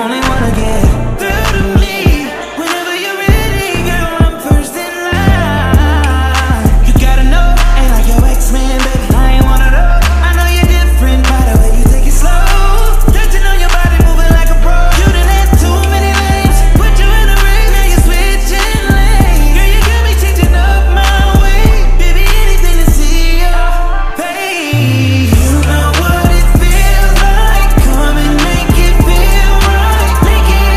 only wanna get through to me. Whenever you're ready, girl, I'm first in line. You gotta know, ain't like your X-Men, baby, I ain't one of those. I know you're different by the way you take it slow. Touching on your body, moving like a pro. You done had too many lanes. Put you in the ring, now you're switching lanes. Girl, you got me changing up my way. Baby, anything to see your face. What it feels like, come and make it feel right. Make it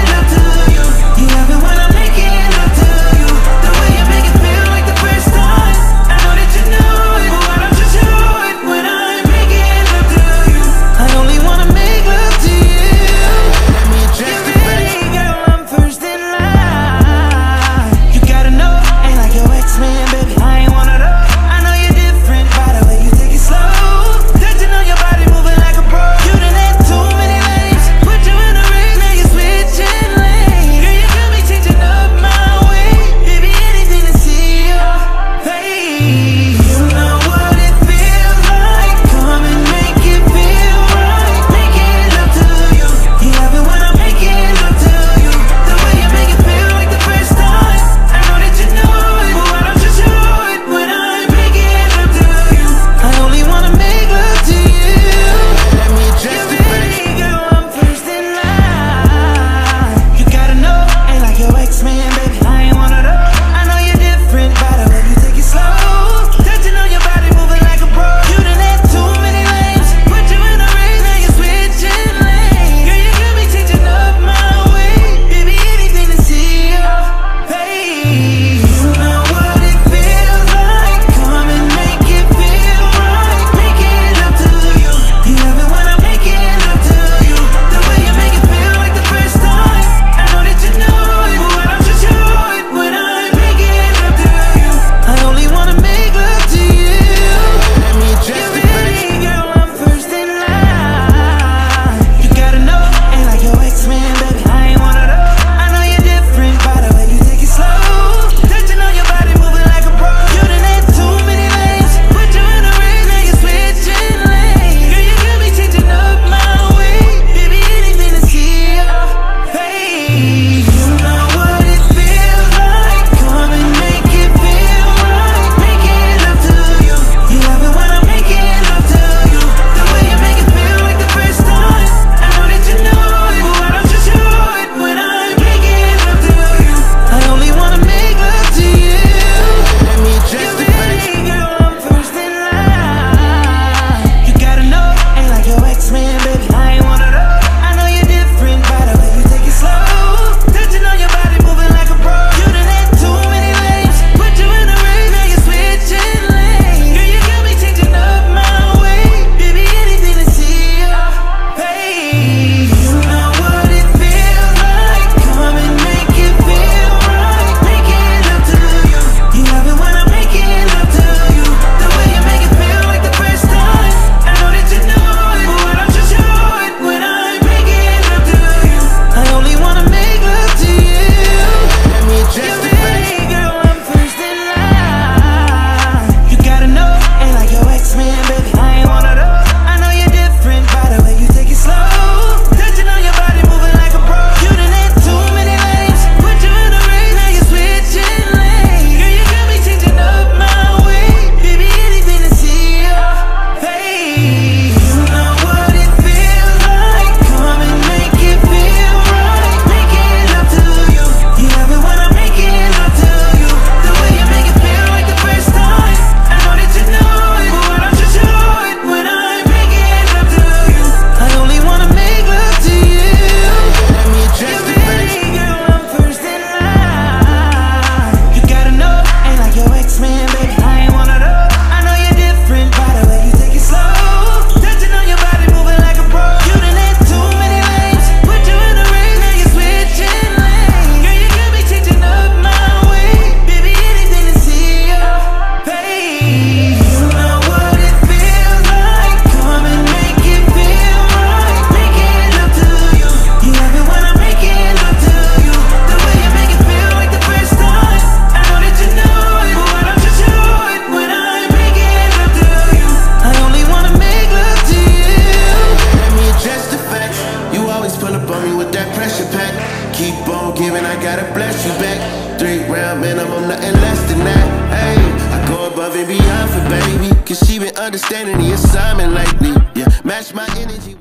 giving, I gotta bless you back. 3 round minimum, nothing less than that. Hey, I go above and beyond for baby, cause she been understanding the assignment lately. Yeah, match my energy.